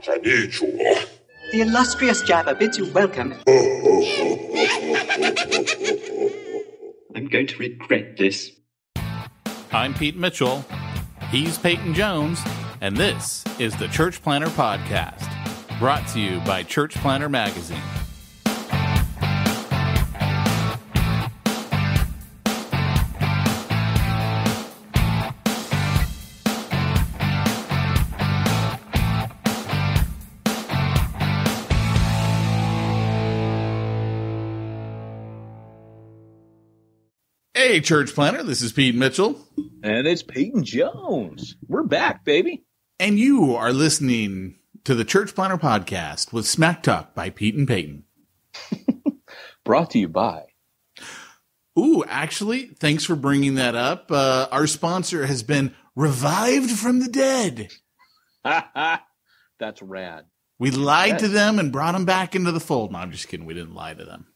much I need you all. The illustrious Java bids you welcome. I'm going to regret this. I'm Pete Mitchell. He's Peyton Jones. And this is the Church Planter Podcast, brought to you by Church Planter Magazine. Hey, Church Planter, this is Pete Mitchell. And it's Peyton Jones. We're back, baby. And you are listening to the Church Planter Podcast with Smack Talk by Pete and Peyton. Brought to you by. Ooh, actually, thanks for bringing that up. Our sponsor has been revived from the dead. That's rad. We lied to them and brought them back into the fold. No, I'm just kidding. We didn't lie to them.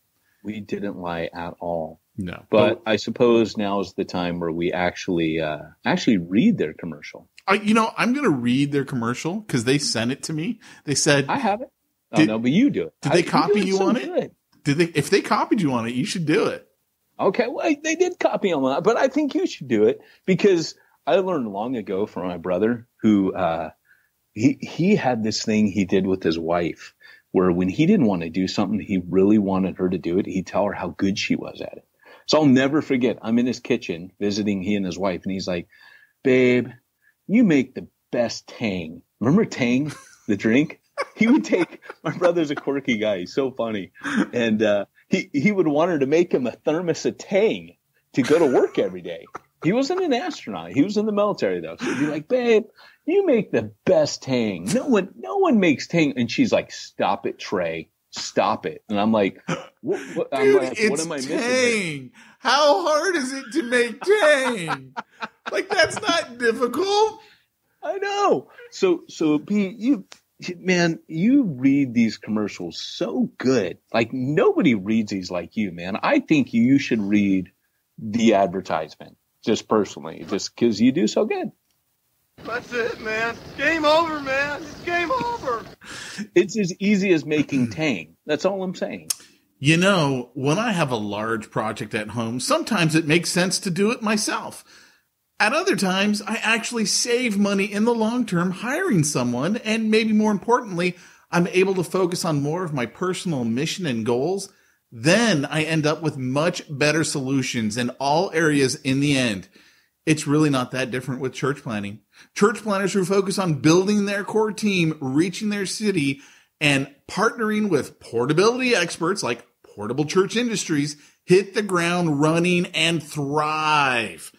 We didn't lie at all. No. But I suppose now is the time where we actually read their commercial. I'm going to read their commercial because they sent it to me. They said, I have it. Oh, no, but you do it. Did they copy you on it? Did they? If they copied you on it, you should do it. Okay. Well, they did copy on that, but I think you should do it because I learned long ago from my brother who he had this thing he did with his wife where when he didn't want to do something, he really wanted her to do it. He'd tell her how good she was at it. So I'll never forget. I'm in his kitchen visiting he and his wife, and he's like, babe, you make the best Tang. Remember Tang, the drink? He would take – my brother's a quirky guy. He's so funny. And he would want her to make him a thermos of Tang to go to work every day. He wasn't an astronaut. He was in the military, though. So he'd be like, babe, you make the best Tang. No one makes Tang. And she's like, stop it, Trey. Stop it. And I'm like, what, dude, I'm like, what am I missing? Tang. How hard is it to make Tang? Like, that's not difficult. I know. So Pete, you read these commercials so good. Like, nobody reads these like you, man. I think you should read the advertisement, just personally, just because you do so good. That's it, man. Game over, man. It's game over. It's as easy as making Tang. That's all I'm saying. You know, when I have a large project at home, sometimes it makes sense to do it myself. At other times, I actually save money in the long term hiring someone, and maybe more importantly, I'm able to focus on more of my personal mission and goals. Then I end up with much better solutions in all areas in the end. It's really not that different with church planning. Church planners who focus on building their core team, reaching their city, and partnering with portability experts like Portable Church Industries hit the ground running and thrive.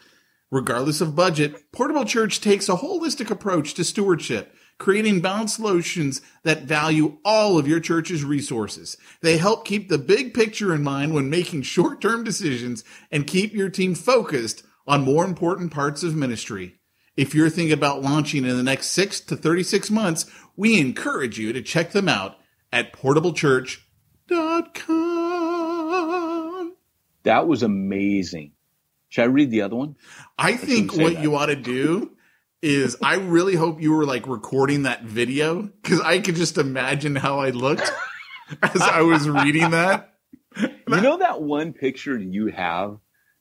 Regardless of budget, Portable Church takes a holistic approach to stewardship, creating balanced solutions that value all of your church's resources. They help keep the big picture in mind when making short-term decisions and keep your team focused on more important parts of ministry. If you're thinking about launching in the next 6 to 36 months, we encourage you to check them out at portablechurch.com. That was amazing. Should I read the other one? I think what you ought to do is I really hope you were like recording that video because I could just imagine how I looked as I was reading that. You know that one picture you have?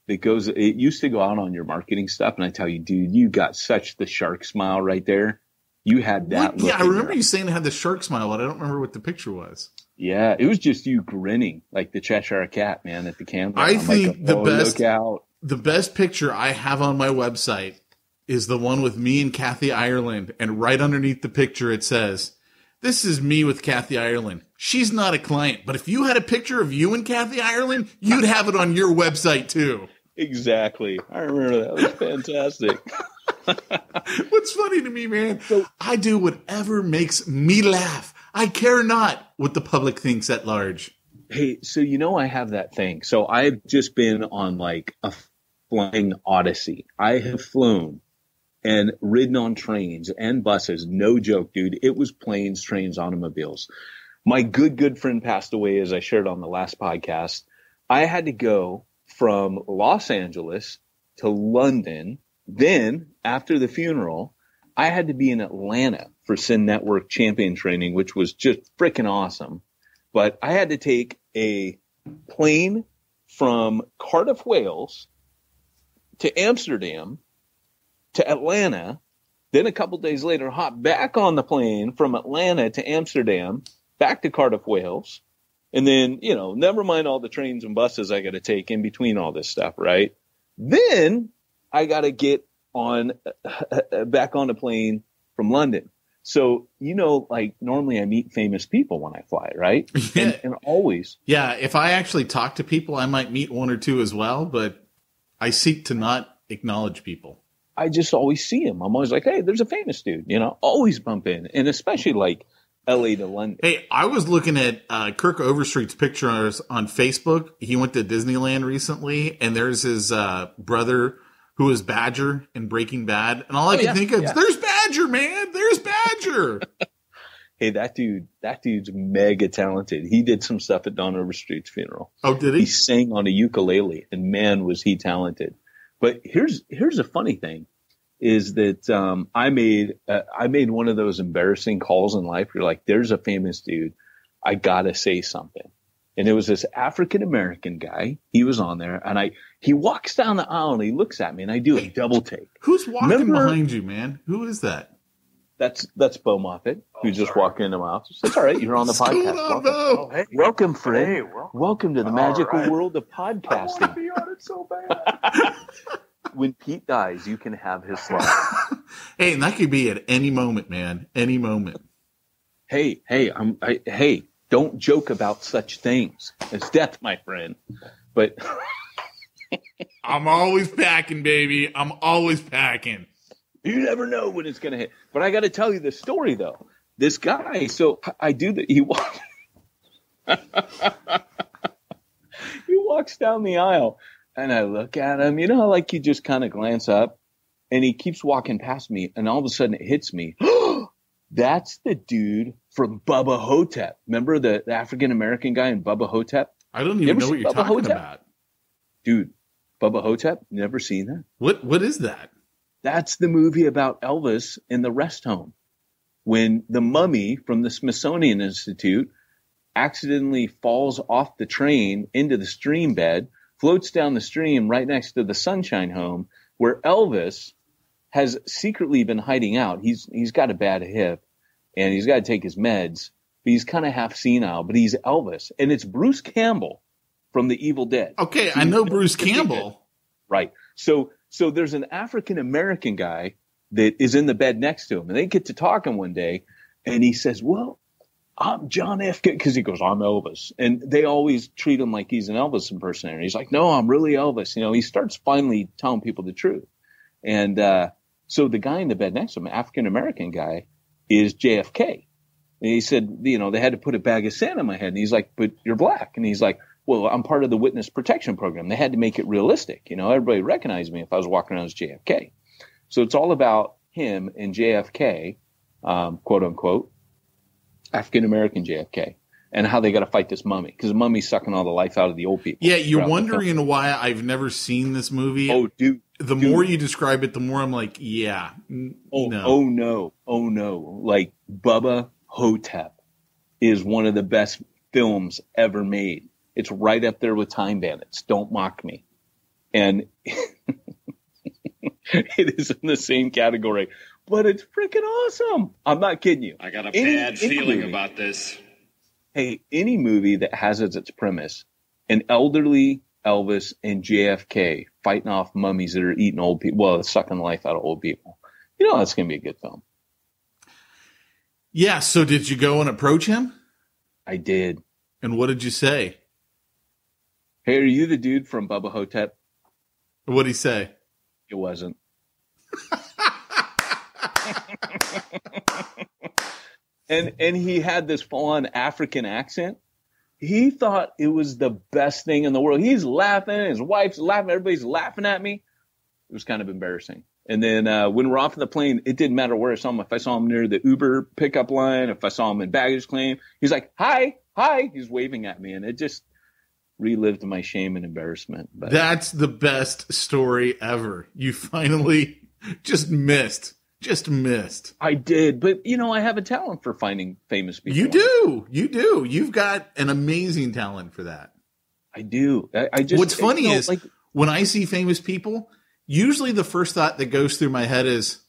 It used to go out on your marketing stuff, and I tell you, dude, you got such the shark smile right there. You had that. Look, yeah, I remember you saying I had the shark smile, but I don't remember what the picture was. Yeah, it was just you grinning like the Cheshire Cat, man, at the camera. I think like, the best picture I have on my website is the one with me and Kathy Ireland, and right underneath the picture it says, "This is me with Kathy Ireland. She's not a client, but if you had a picture of you and Kathy Ireland, you'd have it on your website too." Exactly. I remember that. That was fantastic. What's funny to me, man, I do whatever makes me laugh. I care not what the public thinks at large. Hey, so you know I have that thing. So I've just been on like a flying odyssey. I have flown and ridden on trains and buses. No joke, dude. It was planes, trains, automobiles. My good friend passed away, as I shared on the last podcast. I had to go from Los Angeles to London. Then after the funeral, I had to be in Atlanta for Send Network champion training, which was just freaking awesome. But I had to take a plane from Cardiff, Wales, to Amsterdam, to Atlanta. Then a couple days later, hop back on the plane from Atlanta to Amsterdam, back to Cardiff, Wales. And then, you know, never mind all the trains and buses I got to take in between all this stuff, right? Then I got to get on back on the plane from London. So, you know, like normally I meet famous people when I fly, right? And always. Yeah. If I actually talk to people, I might meet one or two as well, but I seek to not acknowledge people. I just always see them. I'm always like, hey, there's a famous dude, you know, always bump in. And especially like LA to London. Hey, I was looking at Kirk Overstreet's pictures on Facebook. He went to Disneyland recently, and there's his brother who is Badger in Breaking Bad. And all I can think of is, there's Badger, man. There's Badger. Hey, that dude's mega talented. He did some stuff at Don Overstreet's funeral. Oh, did he? He sang on a ukulele, and man, was he talented. But here's a funny thing is that I made one of those embarrassing calls in life. You're like, there's a famous dude. I got to say something. And there was this African-American guy. He was on there, and he walks down the aisle, and he looks at me, and I do a double take. Who's walking behind you, man? Who is that? That's Beau Moffitt, who just walked in the mouth. That's all right. You're on the podcast. Welcome. Oh, hey. Welcome, Fred. Hey, welcome to the magical world of podcasting. I want to be on it so bad. When Pete dies, you can have his slot. Hey, and that could be at any moment, man. Any moment. Hey, hey, don't joke about such things. It's death, my friend. But I'm always packing, baby. I'm always packing. You never know when it's going to hit. But I got to tell you the story, though. This guy, so I do that. He walks down the aisle, and I look at him. You know, like you just kind of glance up, and he keeps walking past me, and all of a sudden it hits me. That's the dude from Bubba Ho-Tep. Remember the African-American guy in Bubba Ho-Tep? I don't even know what you're talking about. Dude, Bubba Ho-Tep? Never seen that? What is that? That's the movie about Elvis in the rest home when the mummy from the Smithsonian Institute accidentally falls off the train into the stream bed, floats down the stream right next to the Sunshine Home where Elvis has secretly been hiding out. He's got a bad hip and he's got to take his meds, but he's kind of half senile, but he's Elvis. And it's Bruce Campbell from The Evil Dead. Okay, I know Bruce Campbell. Right. So there's an African-American guy that is in the bed next to him, and they get to talking one day, and he says, well, I'm John F. Because he goes, I'm Elvis. And they always treat him like he's an Elvis impersonator. He's like, no, I'm really Elvis. You know, he starts finally telling people the truth. And so the guy in the bed next to him, African-American guy, is JFK. And he said, you know, they had to put a bag of sand in my head. And he's like, but you're black. And he's like, well, I'm part of the witness protection program. They had to make it realistic. You know, everybody recognized me if I was walking around as JFK. So it's all about him and JFK, quote unquote, African-American JFK, and how they got to fight this mummy because the mummy's sucking all the life out of the old people. Yeah, you're wondering why I've never seen this movie. Oh, dude. The more you describe it, the more I'm like, yeah. Oh, no. Like Bubba Ho-Tep is one of the best films ever made. It's right up there with Time Bandits. Don't mock me. And it is in the same category, but it's freaking awesome. I'm not kidding you. I got a bad feeling about this. Hey, any movie that has as its premise an elderly Elvis and JFK fighting off mummies that are eating old people, well, sucking life out of old people. You know, that's going to be a good film. Yeah. So did you go and approach him? I did. And what did you say? Hey, are you the dude from Bubba Ho-Tep? What'd he say? It wasn't. and he had this full-on African accent. He thought it was the best thing in the world. He's laughing. His wife's laughing. Everybody's laughing at me. It was kind of embarrassing. And then when we're off the plane, it didn't matter where I saw him. If I saw him near the Uber pickup line, if I saw him in baggage claim, he's like, hi. He's waving at me, and it just relived my shame and embarrassment. But that's the best story ever. You finally just missed. Just missed. I did. But, you know, I have a talent for finding famous people. You do. You do. You've got an amazing talent for that. I do. I just. What's funny is like, when I see famous people, usually the first thought that goes through my head is,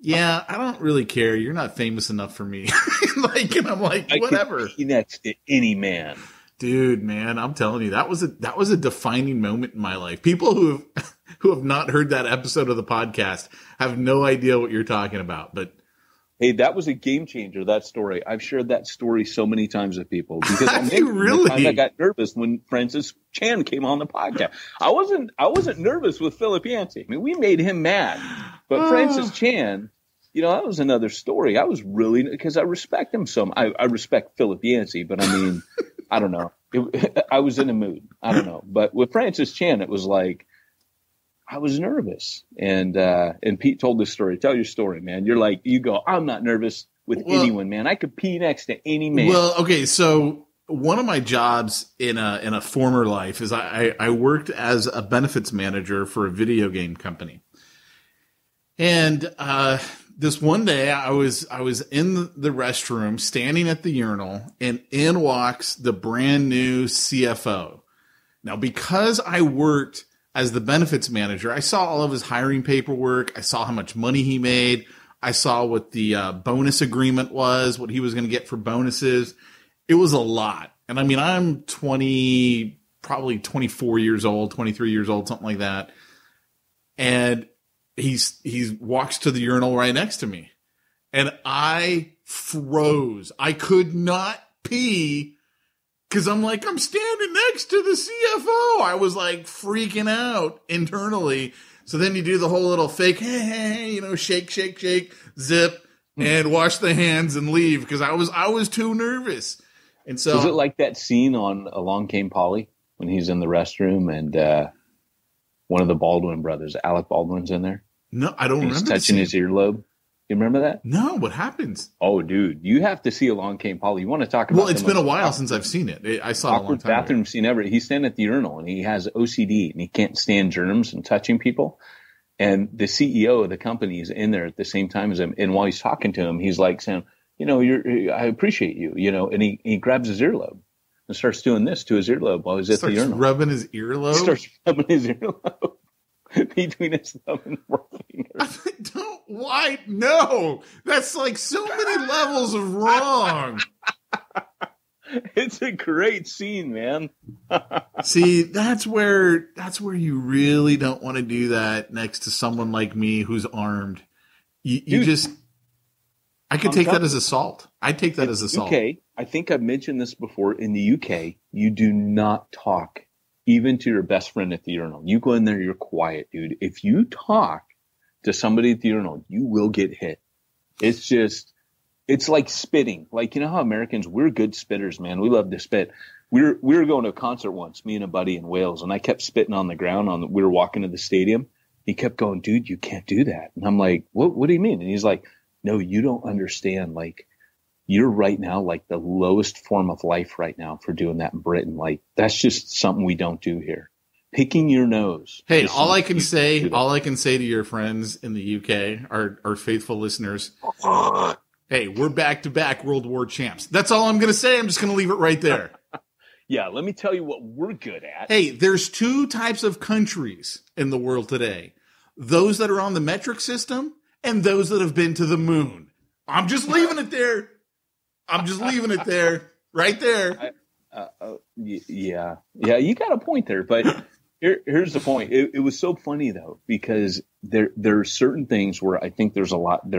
yeah, I don't really care. You're not famous enough for me. Like, and I'm like, whatever. I could be next to any man. Dude, man, I'm telling you, that was a defining moment in my life. People who have not heard that episode of the podcast have no idea what you're talking about. But hey, that was a game changer, that story. I've shared that story so many times with people because I got nervous when Francis Chan came on the podcast. I wasn't nervous with Philip Yancey. I mean, we made him mad. But Francis Chan, you know, that was another story. I was really, because I respect him some. I respect Philip Yancey, but I mean, I don't know. I was in a mood. I don't know. But with Francis Chan, it was like I was nervous. And Pete told this story. Tell your story, man. You're like, you go, I'm not nervous with anyone, man. I could pee next to any man. Well, okay. So one of my jobs in a former life is I worked as a benefits manager for a video game company. And this one day I was in the restroom standing at the urinal, and in walks the brand new CFO. Now, because I worked as the benefits manager, I saw all of his hiring paperwork. I saw how much money he made. I saw what the bonus agreement was, what he was going to get for bonuses. It was a lot. And I mean, I'm 23 years old, something like that. And he walks to the urinal right next to me, and I froze. I could not pee because I'm like, I'm standing next to the CFO. I was like freaking out internally. So then you do the whole little fake, hey, you know, shake, zip, and wash the hands and leave because I was too nervous. And so is it like that scene on Along Came Polly when he's in the restroom and one of the Baldwin brothers, Alec Baldwin's in there? No, I don't remember. He's touching his earlobe. You remember that? No, what happens? Oh, dude, you have to see Along Came Polly. You want to talk about? Well, it's been a while since I've seen it. I saw it a long time ago. Bathroom scene ever. He's standing at the urinal and he has OCD and he can't stand germs and touching people. And the CEO of the company is in there at the same time as him. And while he's talking to him, he's like saying, "You know, I appreciate you." You know, and he grabs his earlobe and starts doing this to his earlobe while he's at the urinal. Starts rubbing his earlobe. Between his thumb and forefinger. Why? No, that's like so many levels of wrong. It's a great scene, man. See, that's where you really don't want to do that next to someone like me who's armed. You just, I could take that as assault. I take that as assault. Okay, I think I've mentioned this before. In the UK, you do not talk. Even to your best friend at the urinal. You go in there, you're quiet, dude. If you talk to somebody at the urinal, you will get hit. It's like spitting. Like, you know how Americans, we're good spitters, man. We love to spit. We were going to a concert once, me and a buddy in Wales, and I kept spitting on the ground. We were walking to the stadium. He kept going, dude, you can't do that. And I'm like, what do you mean? And he's like, no, you don't understand. Like, you're right now like the lowest form of life right now for doing that in Britain. Like, that's just something we don't do here. Picking your nose. Hey, all I can say to your friends in the UK, our faithful listeners, hey, we're back-to-back World War champs. That's all I'm going to say. I'm just going to leave it right there. Yeah, let me tell you what we're good at. Hey, there's two types of countries in the world today. Those that are on the metric system and those that have been to the moon. I'm just leaving it there. I'm just leaving it there, right there. Yeah, you got a point there, but here's the point. It was so funny though, because there are certain things where I think they're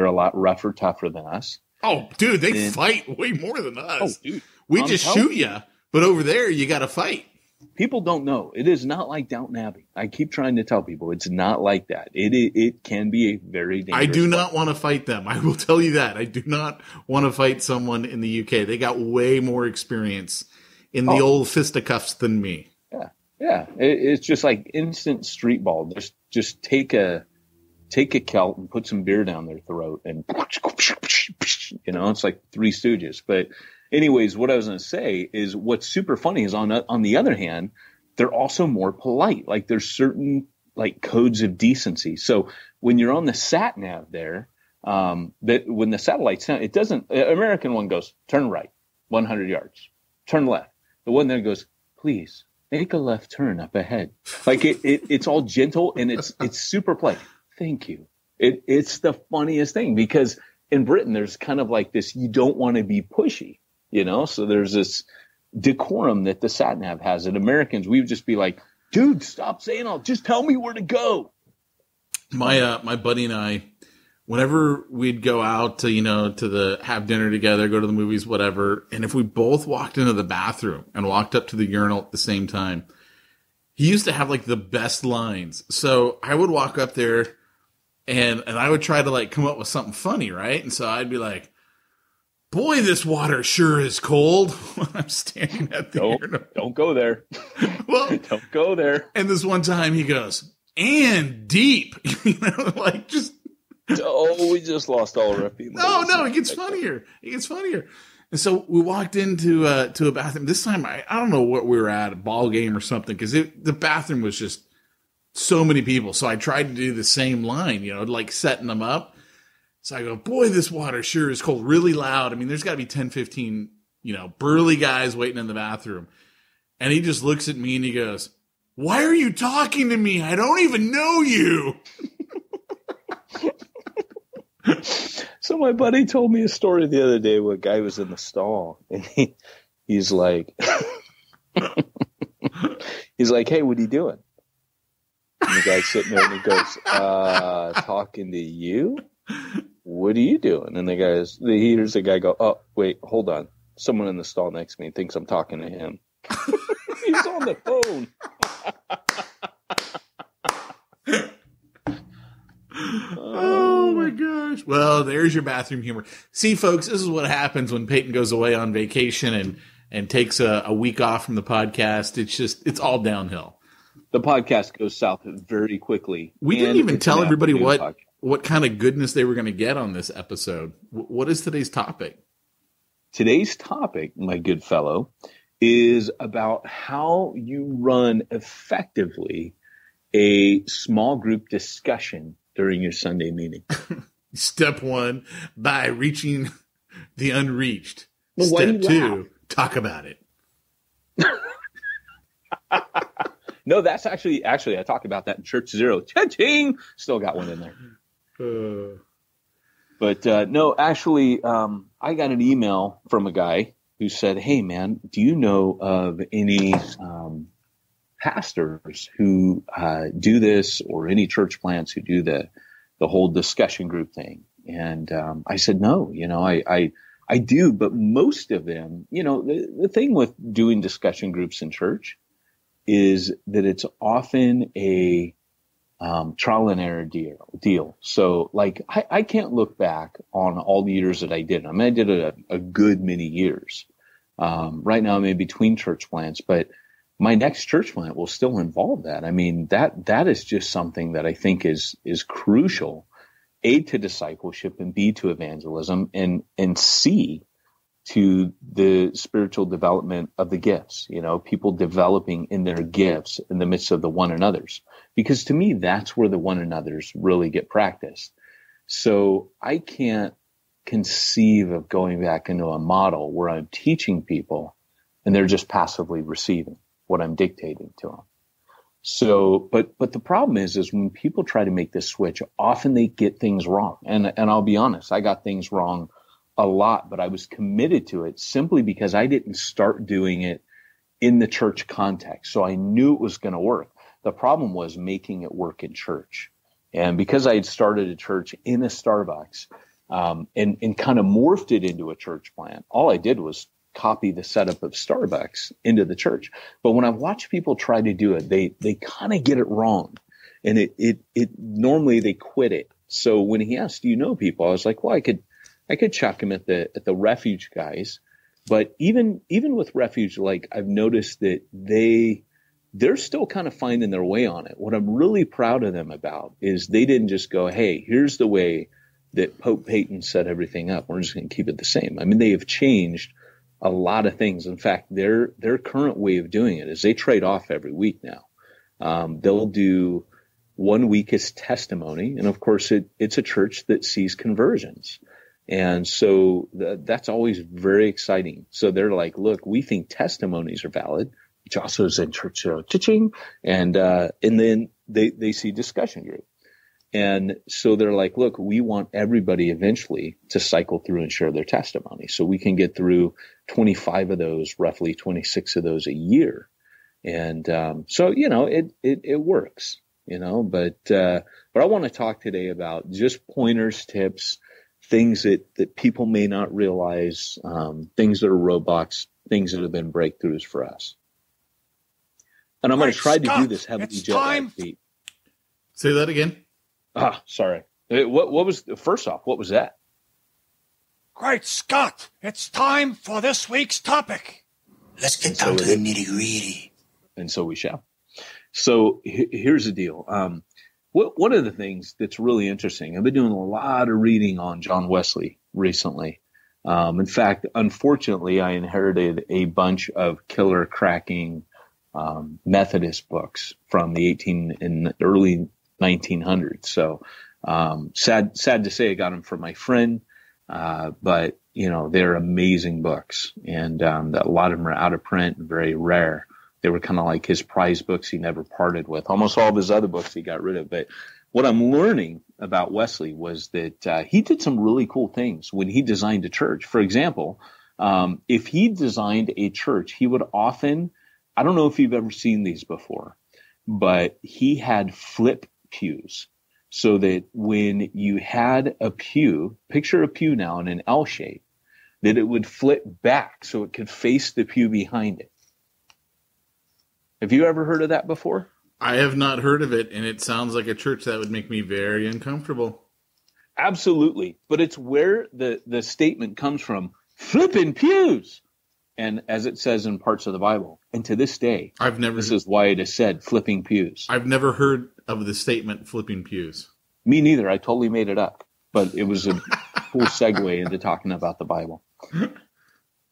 a lot rougher, tougher than us. Oh, dude, they fight way more than us. Oh, dude, we just shoot you, but over there you got to fight. People don't know. It is not like Downton Abbey. I keep trying to tell people it's not like that. It can be a very dangerous. I do not want to fight them. I will tell you that. I do not want to fight someone in the UK. They got way more experience in the old fisticuffs than me. Yeah, yeah. It's just like instant street ball. Just take a celt and put some beer down their throat, and you know, it's like Three Stooges, but. Anyways, what I was going to say is what's super funny is on the other hand, they're also more polite. Like there's certain like codes of decency. So when you're on the sat nav there, that when the satellite sound, it doesn't, American one goes, turn right, 100 yards, turn left. The one that goes, please make a left turn up ahead. Like it's all gentle and it's super polite. Thank you. It's the funniest thing because in Britain, there's kind of like this, you don't want to be pushy, you know? So there's this decorum that the sat-nav has. And Americans, we would just be like, dude, stop saying all, just tell me where to go. My buddy and I, whenever we'd go out to, have dinner together, go to the movies, whatever. And if we both walked into the bathroom and walked up to the urinal at the same time, he used to have like the best lines. So I would walk up there and I would try to like come up with something funny. Right. And so I'd be like, boy, this water sure is cold when I'm standing at the urinal. Don't go there. Well, don't go there. And this one time he goes, and deep, like just. Oh, we just lost all of our people. No, it gets funnier. It gets funnier. And so we walked into to a bathroom. This time, I don't know what we were at, a ball game or something, because the bathroom was just so many people. So I tried to do the same line, like setting them up. So I go, boy, this water sure is cold, really loud. I mean, there's got to be 10, 15, burly guys waiting in the bathroom. And he just looks at me and he goes, why are you talking to me? I don't even know you. So my buddy told me a story the other day where a guy was in the stall and he's like, he's like, hey, what are you doing? And the guy's sitting there and he goes, talking to you? What are you doing? And he hears the guy go, oh, wait, hold on. Someone in the stall next to me thinks I'm talking to him. He's on the phone. Oh my gosh. Well, there's your bathroom humor. See, folks, this is what happens when Peyton goes away on vacation and takes a week off from the podcast. It's all downhill. The podcast goes south very quickly. We didn't even tell everybody what kind of goodness they were going to get on this episode. What is today's topic? Today's topic, my good fellow, is about how you run effectively a small group discussion during your Sunday meeting. Step one, by reaching the unreached. Well, step two, laugh? Talk about it. No, that's actually, I talked about that in Church Zero. Cha-ching! Still got one in there. I got an email from a guy who said, hey, man, do you know of any pastors who do this or any church plants who do the whole discussion group thing? And I said, no, I do. But most of them, the thing with doing discussion groups in church is that it's often a trial and error deal. So like I can't look back on all the years that I did. I mean, I did a good many years. Right now I'm in between church plants, but my next church plant will still involve that. I mean, that is just something that I think is crucial, A, to discipleship and B, to evangelism and C, to the spiritual development of the gifts, people developing in their gifts in the midst of the one another's, because to me, that's where the one another's really get practiced. So I can't conceive of going back into a model where I'm teaching people and they're just passively receiving what I'm dictating to them. So, but the problem is when people try to make this switch, often they get things wrong. And I'll be honest, I got things wrong a lot, but I was committed to it simply because I didn't start doing it in the church context. So I knew it was going to work. The problem was making it work in church. And because I had started a church in a Starbucks, and kind of morphed it into a church plant, all I did was copy the setup of Starbucks into the church. But when I watch people try to do it, they kind of get it wrong. And it normally they quit it. So when he asked, do you know people? I was like, well, I could chuck him at the refuge guys. But even with refuge, like I've noticed that they're still kind of finding their way on it. What I'm really proud of them about is they didn't just go, hey, here's the way that Pope Peyton set everything up. We're just going to keep it the same. I mean, they have changed a lot of things. In fact, their current way of doing it is they trade off every week now. They'll do One week is testimony. And of course, it's a church that sees conversions. And so that's always very exciting. So they're like, look, we think testimonies are valid, which also is in church teaching. And then they see discussion group. And so they're like, look, we want everybody eventually to cycle through and share their testimony. So we can get through 25 of those, roughly 26 of those a year. And so, you know, it works. You know, but I want to talk today about just pointers, tips, things that people may not realize, things that are roadblocks, things that have been breakthroughs for us. And I'm going to try to do this heavily jet-lagged, Pete. Say that again. Sorry. What was first off? What was that? Great Scott! It's time for this week's topic. Let's get down to the nitty gritty. And so we shall. So here's the deal. One of the things that's really interesting, I've been doing a lot of reading on John Wesley recently. In fact, unfortunately, I inherited a bunch of killer cracking Methodist books from the early 1900s. So sad to say I got them from my friend, but you know, they're amazing books. And a lot of them are out of print and very rare. They were kind of like his prize books he never parted with. Almost all of his other books he got rid of. But what I'm learning about Wesley was that he did some really cool things when he designed a church. For example, if he designed a church, he would often – I don't know if you've ever seen these before, but he had flip pews so that when you had a pew – picture a pew now in an L shape – that it would flip back so it could face the pew behind it. Have you ever heard of that before? I have not heard of it, and it sounds like a church that would make me very uncomfortable. Absolutely. But it's where the statement comes from, flipping pews, and as it says in parts of the Bible. And to this day, this is why it is said flipping pews. I've never heard of the statement flipping pews. Me neither. I totally made it up. But it was a cool segue into talking about the Bible.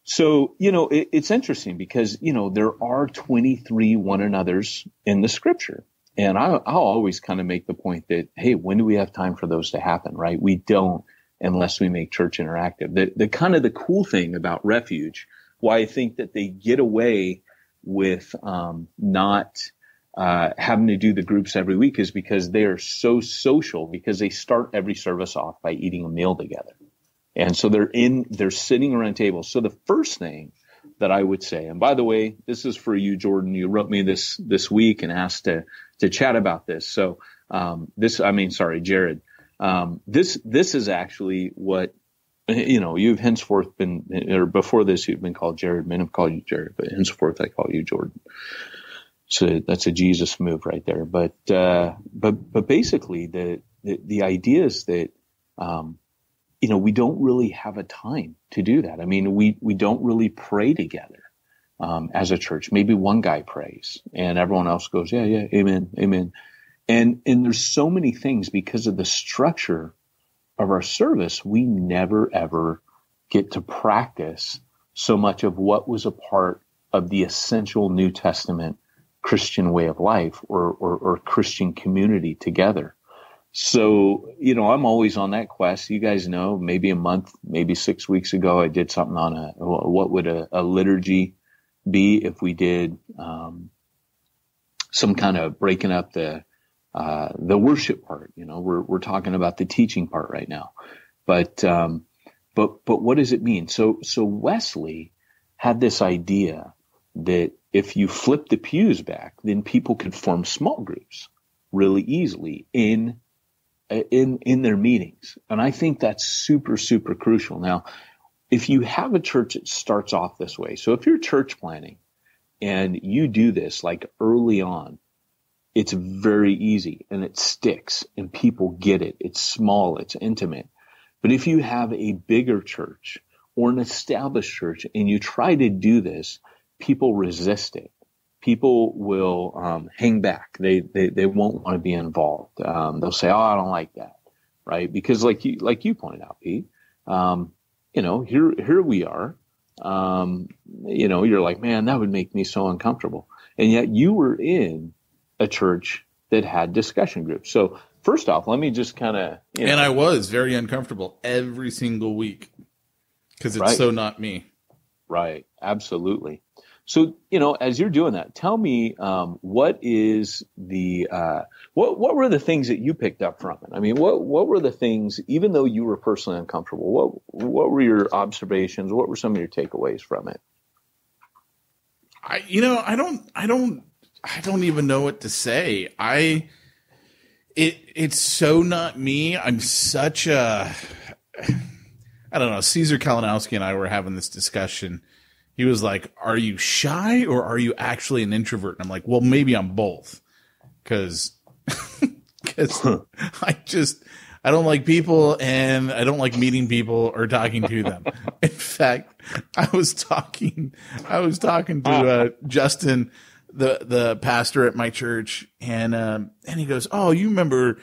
So, you know, it's interesting because, you know, there are 23 one another's in the scripture. And I'll always kind of make the point that, hey, when do we have time for those to happen, right? We don't unless we make church interactive. The kind of the cool thing about Refuge, why I think that they get away with not having to do the groups every week is because they are so social because they start every service off by eating a meal together. And so they're sitting around tables. So the first thing that I would say, and by the way, this is for you, Jordan. You wrote me this week and asked to chat about this. So Jared. This is actually what, you know, you've henceforth been, or before this, you've been called Jared. Men have called you Jared, but henceforth I call you Jordan. So that's a Jesus move right there. But basically the idea is that, you know, we don't really have a time to do that. I mean, we don't really pray together as a church. Maybe one guy prays and everyone else goes, yeah, amen, amen. And there's so many things because of the structure of our service, we never, ever get to practice so much of what was a part of the essential New Testament Christian way of life or Christian community together. So, you know, I'm always on that quest. You guys know, maybe a month, maybe 6 weeks ago, I did something on what would a liturgy be if we did some kind of breaking up the worship part. You know, we're talking about the teaching part right now, but what does it mean? So Wesley had this idea that if you flip the pews back, then people could form small groups really easily in their meetings. And I think that's super, super crucial. Now, if you have a church that starts off this way, so if you're church planning and you do this like early on, it's very easy and it sticks and people get it. It's small, it's intimate. But if you have a bigger church or an established church and you try to do this, people resist it. People will hang back. They won't want to be involved. They'll say, "Oh, I don't like that," right? Because like you pointed out, Pete, you know, here we are. You know, you're like, man, that would make me so uncomfortable. And yet you were in a church that had discussion groups. So first off, let me just kind of, and I was very uncomfortable every single week because it's so not me. Right. Absolutely. So, as you're doing that, tell me, what were the things that you picked up from it? I mean, what were the things, even though you were personally uncomfortable, what were your observations? What were some of your takeaways from it? I don't even know what to say. It's so not me. I'm such a, I don't know. Cesar Kalinowski and I were having this discussion. He was like, are you shy or are you actually an introvert? And I'm like, well, maybe I'm both. Cause I don't like people and I don't like meeting people or talking to them. In fact, I was talking to Justin, the pastor at my church, and he goes, oh, you remember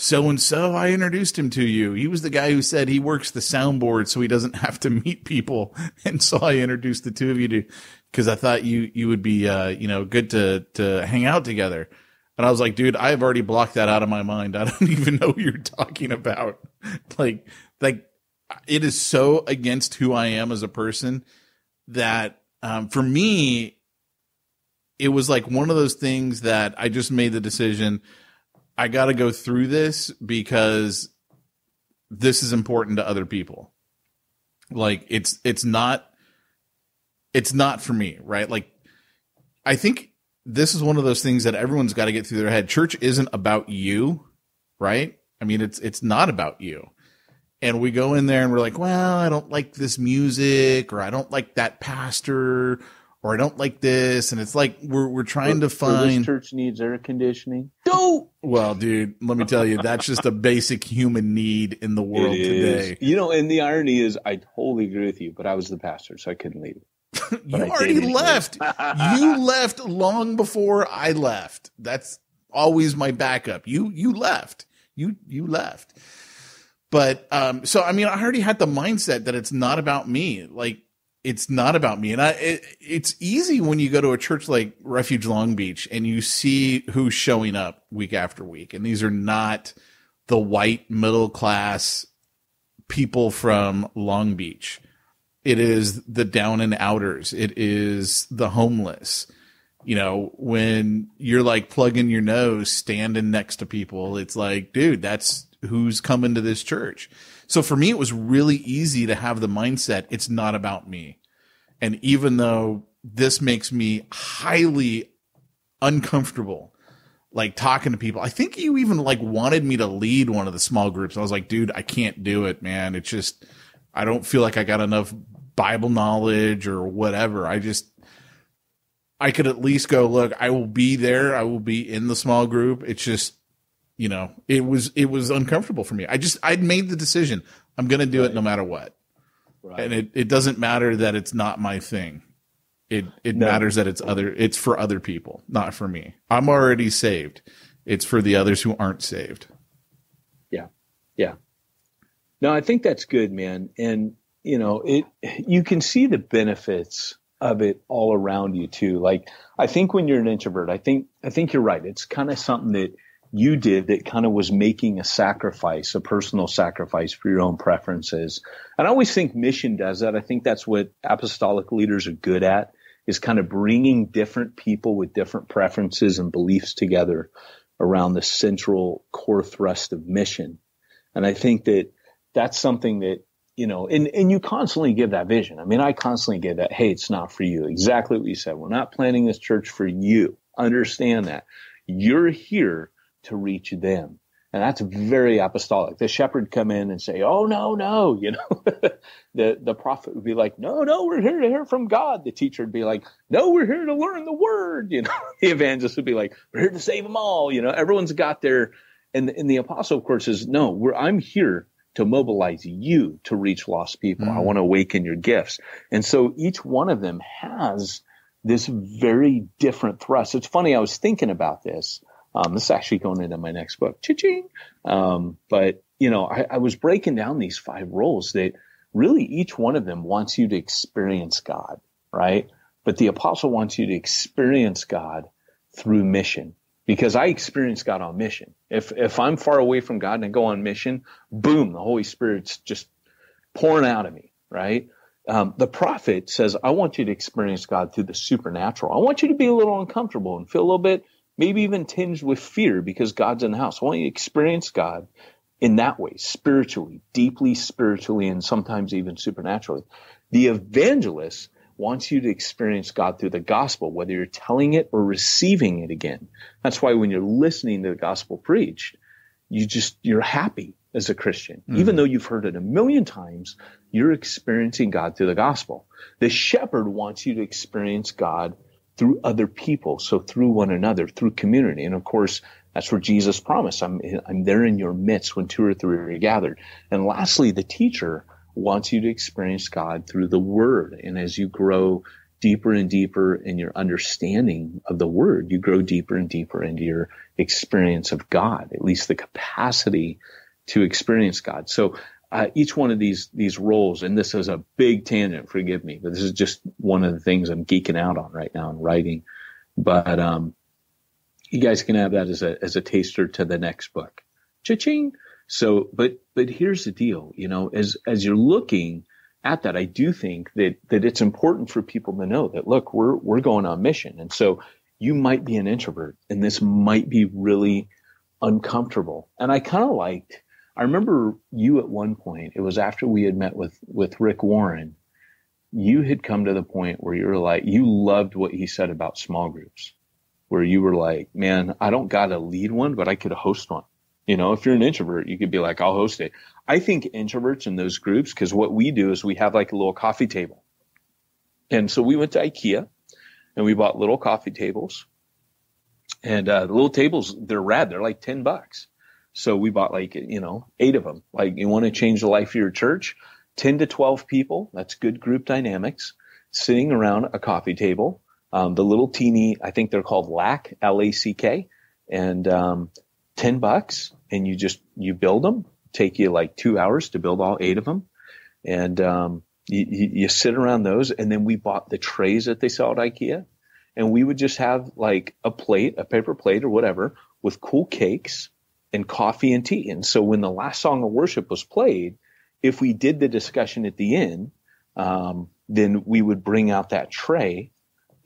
so-and-so? I introduced him to you. He was the guy who said he works the soundboard so he doesn't have to meet people. And so I introduced the two of you to, cause I thought you would be, good to hang out together. And I was like, dude, I've already blocked that out of my mind. I don't even know what you're talking about. Like it is so against who I am as a person that, for me, it was like one of those things that I just made the decision. I got to go through this because this is important to other people. Like it's not for me, right? Like I think this is one of those things that everyone's got to get through their head. Church isn't about you, right? I mean, it's not about you. And we go in there and we're like, well, I don't like this music, or I don't like that pastor, or I don't like this, and it's like we're trying to find. This church needs air conditioning. No. Well, dude, let me tell you, that's just a basic human need in the world today. And the irony is, I totally agree with you, but I was the pastor, so I couldn't leave. You already left. You left long before I left. That's always my backup. You left. You left. But so I mean, I already had the mindset that it's not about me. Like. It's not about me. And it's easy when you go to a church like Refuge Long Beach and you see who's showing up week after week. And these are not the white middle class people from Long Beach. It is the down and outers. It is the homeless. When you're like plugging your nose, standing next to people, it's like, dude, that's who's coming to this church. So for me, it was really easy to have the mindset, it's not about me. And even though this makes me highly uncomfortable, like talking to people, I think you even like wanted me to lead one of the small groups. I was like, dude, I can't do it, man. It's just, I don't feel like I got enough Bible knowledge or whatever. I could at least go, look, I will be there. I will be in the small group. It's just, it was uncomfortable for me. I'd made the decision. I'm going to do it no matter what. Right. And it doesn't matter that it's not my thing. It matters that it's for other people, not for me. I'm already saved. It's for the others who aren't saved. Yeah. Yeah. No, I think that's good, man. And you can see the benefits of it all around you too. Like I think when you're an introvert, I think you're right. It's kind of something that you did that kind of was making a personal sacrifice for your own preferences. And I always think mission does that. I think that's what apostolic leaders are good at, is kind of bringing different people with different preferences and beliefs together around the central core thrust of mission. And I think that that's something that, and you constantly give that vision. I mean, I constantly give that, hey, it's not for you. Exactly what you said. We're not planning this church for you. Understand that. You're here to reach them. And that's very apostolic. The shepherd come in and say, oh, no, the prophet would be like, no, we're here to hear from God. The teacher would be like, no, we're here to learn the word. The evangelist would be like, we're here to save them all. Everyone's got their, and the apostle of course is, no, I'm here to mobilize you to reach lost people. Mm-hmm. I want to awaken your gifts. And so each one of them has this very different thrust. It's funny. I was thinking about this. This is actually going into my next book. Cha-ching. I was breaking down these five roles that really each one of them wants you to experience God, right? But the apostle wants you to experience God through mission. because I experience God on mission. If I'm far away from God and I go on mission, boom, the Holy Spirit's just pouring out of me, right? The prophet says, I want you to experience God through the supernatural. I want you to be a little uncomfortable and feel a little bit, maybe even tinged with fear because God's in the house. I want you to experience God in that way, spiritually, deeply spiritually, and sometimes even supernaturally. The evangelist wants you to experience God through the gospel, whether you're telling it or receiving it again. That's why when you're listening to the gospel preached, you're happy as a Christian. Mm-hmm. Even though you've heard it a million times, you're experiencing God through the gospel. The shepherd wants you to experience God through other people, so through one another, through community. And of course, that's where Jesus promised, I'm there in your midst when two or three are gathered. And lastly, the teacher wants you to experience God through the Word. And as you grow deeper and deeper in your understanding of the Word, you grow deeper and deeper into your experience of God, at least the capacity to experience God. So each one of these roles, and this is a big tangent, forgive me, but this is just one of the things I'm geeking out on right now in writing. But you guys can have that as a taster to the next book. Cha-ching! So, but here's the deal, as you're looking at that, I do think that it's important for people to know that, look, we're going on mission. And so you might be an introvert and this might be really uncomfortable. And I remember you at one point, it was after we had met with Rick Warren, you had come to the point where you were like, you loved what he said about small groups, where you were like, man, I don't got to lead one, but I could host one. If you're an introvert, you could be like, I'll host it. I think introverts in those groups, because what we do is we have like a little coffee table. And so we went to IKEA and we bought little coffee tables. And the little tables, they're rad. They're like $10. So we bought 8 of them. Like, you want to change the life of your church? 10 to 12 people. That's good group dynamics sitting around a coffee table. The little teeny, I think they're called LAC, L-A-C-K. And $10. And you build them, take you like 2 hours to build all 8 of them. And, you sit around those. And then we bought the trays that they sell at IKEA, and we would just have like a paper plate or whatever with cool cakes and coffee and tea. And so when the last song of worship was played, if we did the discussion at the end, then we would bring out that tray.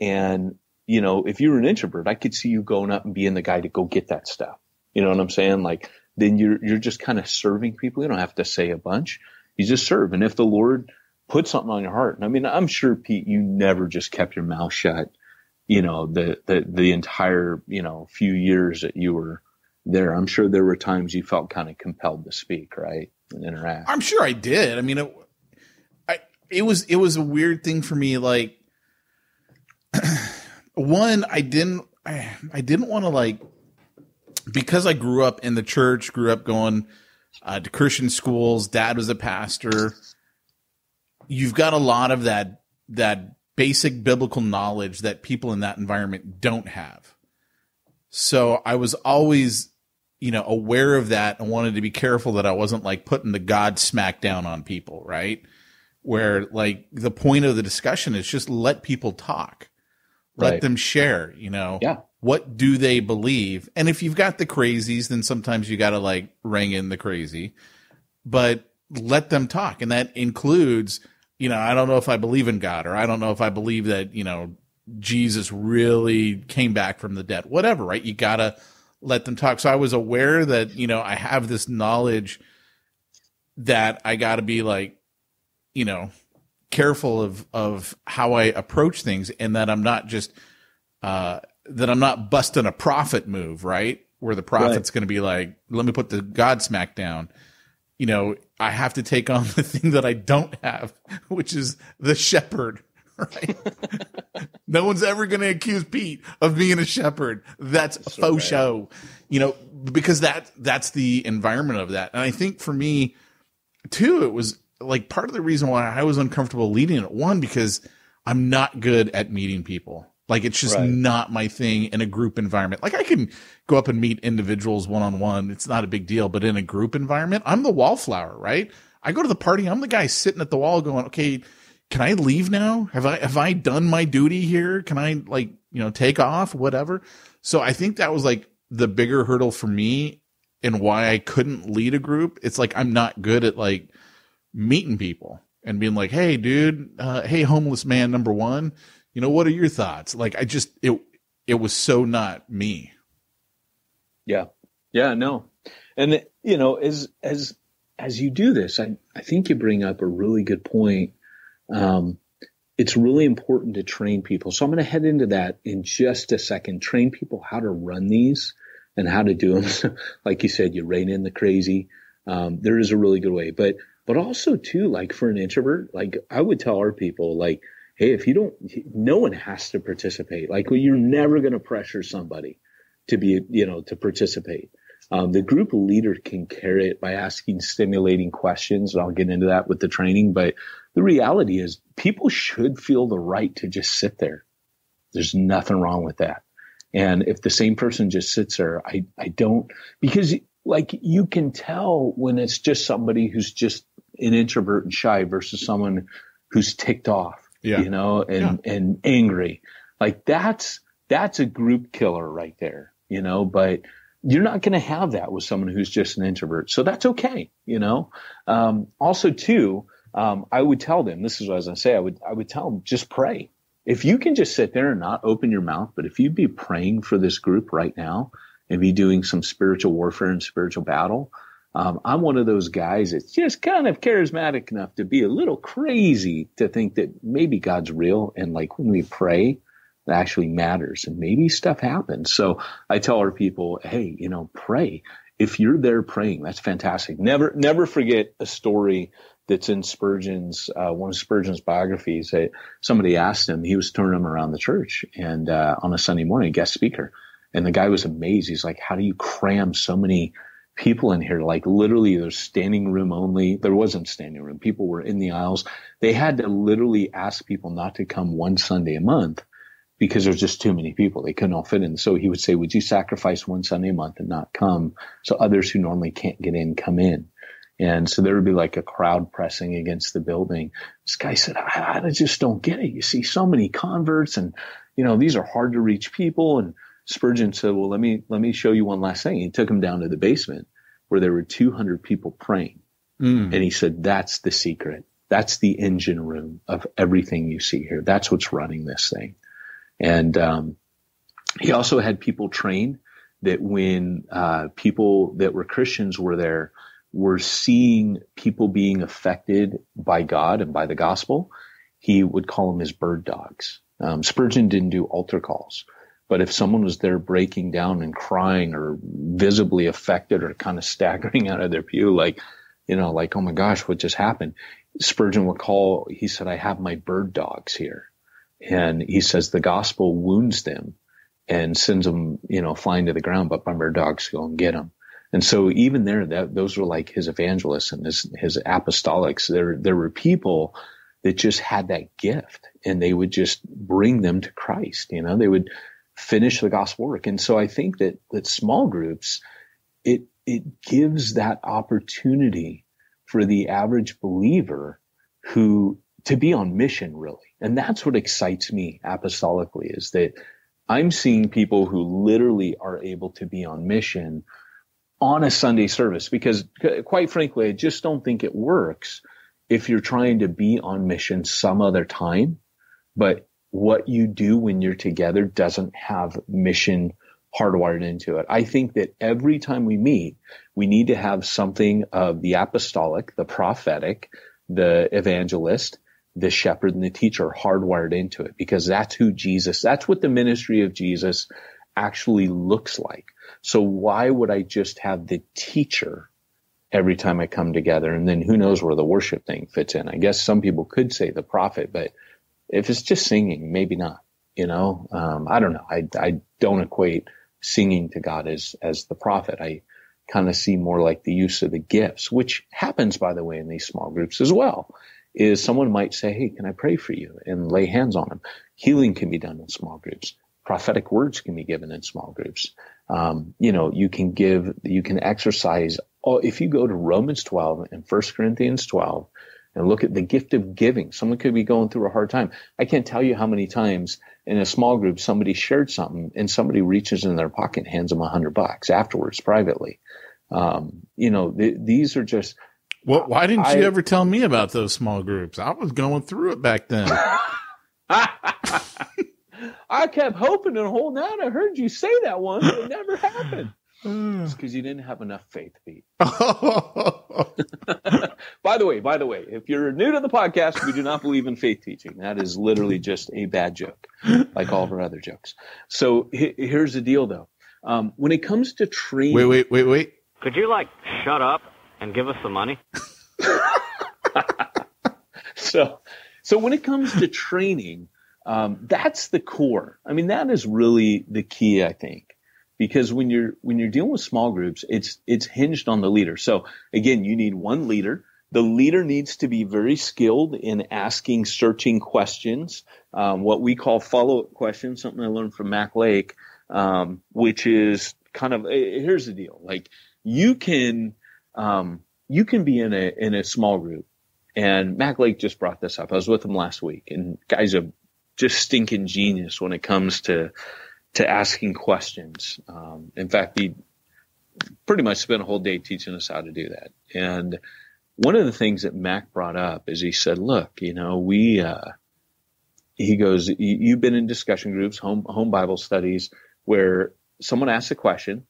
And, if you were an introvert, I could see you going up and being the guy to go get that stuff. You know what I'm saying? Like, then you're just kind of serving people. You don't have to say a bunch. You just serve. And if the Lord puts something on your heart, and I'm sure, Pete, you never just kept your mouth shut, the entire, few years that you were there. I'm sure there were times you felt kind of compelled to speak, right? And interact. I'm sure I did. It was a weird thing for me. Like, one, I didn't want to because I grew up in the church, grew up going to Christian schools, dad was a pastor. You've got a lot of that basic biblical knowledge that people in that environment don't have. So I was always, aware of that and wanted to be careful that I wasn't putting the God smack down on people, right? Where the point of the discussion is just let people talk, let them share, Yeah. What do they believe? And if you've got the crazies, then sometimes you got to ring in the crazy, but let them talk. And that includes, I don't know if I believe in God, or I don't know if I believe that, Jesus really came back from the dead, whatever, right? You got to let them talk. So I was aware that, I have this knowledge that I got to be careful of how I approach things, and that I'm not just, that I'm not busting a prophet move, right? Where the prophet's going to be like, let me put the God smack down. I have to take on the thing that I don't have, which is the shepherd, right? No one's ever going to accuse Pete of being a shepherd. That's faux show, because that's the environment of that. And I think for me too, it was part of the reason why I was uncomfortable leading it. One, because I'm not good at meeting people. It's just not my thing in a group environment. I can go up and meet individuals one-on-one. It's not a big deal. But in a group environment, I'm the wallflower, right? I go to the party. I'm the guy sitting at the wall going, okay, can I leave now? Have I done my duty here? Can I take off, whatever? So I think that was the bigger hurdle for me and why I couldn't lead a group. It's like, I'm not good at like meeting people and being like, hey dude, hey homeless man number one, you know, what are your thoughts? Like, I just, it was so not me. Yeah. Yeah, no. And you know, as you do this, I think you bring up a really good point. It's really important to train people. So I'm going to head into that in just a second, train people how to run these and how to do them. Like you said, you rein in the crazy. There is a really good way, but also too, like for an introvert, like I would tell our people, like, hey, if you don't, no one has to participate. Like, well, you're never going to pressure somebody to be, you know, to participate. The group leader can carry it by asking stimulating questions, and I'll get into that with the training. But the reality is people should feel the right to just sit there. There's nothing wrong with that. And if the same person just sits there, I don't, because like you can tell when it's just somebody who's just an introvert and shy versus someone who's ticked off, you know, and angry. Like that's a group killer right there, you know, but you're not going to have that with someone who's just an introvert. So that's okay. You know, also too, I would tell them, this is what I was going to say. I would tell them, just pray. If you can just sit there and not open your mouth, but if you'd be praying for this group right now and be doing some spiritual warfare and spiritual battle. I'm one of those guys that's just kind of charismatic enough to be a little crazy to think that maybe God's real. And like when we pray, that actually matters and maybe stuff happens. So I tell our people, hey, you know, pray. If you're there praying, that's fantastic. Never forget a story that's in Spurgeon's, one of Spurgeon's biographies. That somebody asked him, he was turning them around the church and on a Sunday morning, guest speaker. And the guy was amazed. He's like, how do you cram so many people in here? Like literally there's standing room only. There wasn't standing room. People were in the aisles. They had to literally ask people not to come one Sunday a month, because there's just too many people. They couldn't all fit in. So he would say, would you sacrifice one Sunday a month and not come so others who normally can't get in, come in? And so there would be like a crowd pressing against the building. This guy said, I just don't get it. You see so many converts and, you know, these are hard to reach people. And Spurgeon said, well, let me show you one last thing. He took him down to the basement where there were 200 people praying. And he said, that's the secret. That's the engine room of everything you see here. That's what's running this thing. And he also had people trained that when people that were Christians were there, were seeing people being affected by God and by the gospel, he would call them his bird dogs. Spurgeon didn't do altar calls, but if someone was there breaking down and crying or visibly affected or kind of staggering out of their pew, like, you know, like, oh my gosh, what just happened? Spurgeon would call, he said, I have my bird dogs here. And he says the gospel wounds them and sends them, you know, flying to the ground, but my bird dogs go and get them. And so even there, those were like his evangelists and his apostolics. There were people that just had that gift and they would just bring them to Christ. You know, they would finish the gospel work. And so I think that small groups, it gives that opportunity for the average believer who to be on mission, really. And that's what excites me apostolically, is that I'm seeing people who literally are able to be on mission on a Sunday service, because quite frankly, I just don't think it works if you're trying to be on mission some other time, but what you do when you're together doesn't have mission hardwired into it. I think that every time we meet, we need to have something of the apostolic, the prophetic, the evangelist, the shepherd and the teacher are hardwired into it, because that's who Jesus, that's what the ministry of Jesus actually looks like. So why would I just have the teacher every time I come together? And then who knows where the worship thing fits in. I guess some people could say the prophet, but if it's just singing, maybe not, you know? I don't know. I don't equate singing to God as the prophet. I kind of see more like the use of the gifts, which happens, by the way, in these small groups as well. Is someone might say, hey, can I pray for you? And lay hands on them. Healing can be done in small groups. Prophetic words can be given in small groups. You know, you can exercise. If you go to Romans 12 and 1 Corinthians 12, and look at the gift of giving. Someone could be going through a hard time. I can't tell you how many times in a small group somebody shared something and somebody reaches in their pocket and hands them $100 afterwards privately. These are just. Well, why didn't you ever tell me about those small groups? I was going through it back then. I kept hoping and holding out. I heard you say that once, but it never happened. It's because you didn't have enough faith, Pete. By the way, if you're new to the podcast, we do not believe in faith teaching. That is literally just a bad joke, like all of our other jokes. So here's the deal, though. When it comes to training... Wait. Could you, shut up and give us the money? So when it comes to training, that's the core. I mean, that is really the key, I think. Because when you're dealing with small groups, it's hinged on the leader. So again, you need one leader. The leader needs to be very skilled in asking searching questions, what we call follow-up questions, something I learned from Mac Lake, which is kind of, here's the deal. You can be in a small group, and Mac Lake just brought this up. I was with him last week, and guys are just stinking genius when it comes to asking questions. In fact, he pretty much spent a whole day teaching us how to do that. And one of the things that Mac brought up is he said, look, he goes, you've been in discussion groups, home Bible studies, where someone asks a question.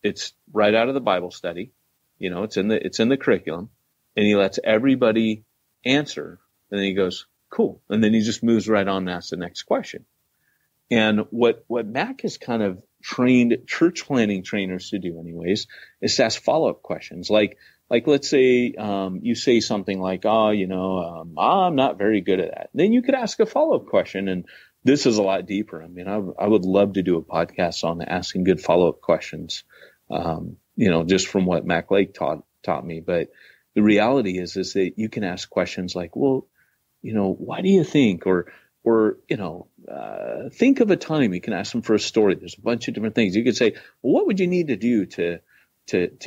It's right out of the Bible study. It's in the curriculum, and he lets everybody answer. And then he goes, cool. And then he just moves right on and asks the next question. And what Mac has kind of trained church planning trainers to do anyways is to ask follow-up questions. Like let's say you say something like, I'm not very good at that. Then you could ask a follow-up question, and this is a lot deeper. I mean, I would love to do a podcast on asking good follow-up questions, just from what Mac Lake taught me. But the reality is that you can ask questions like, well, why do you think, or think of a time. You can ask them for a story. There's a bunch of different things. You could say, well, what would you need to do to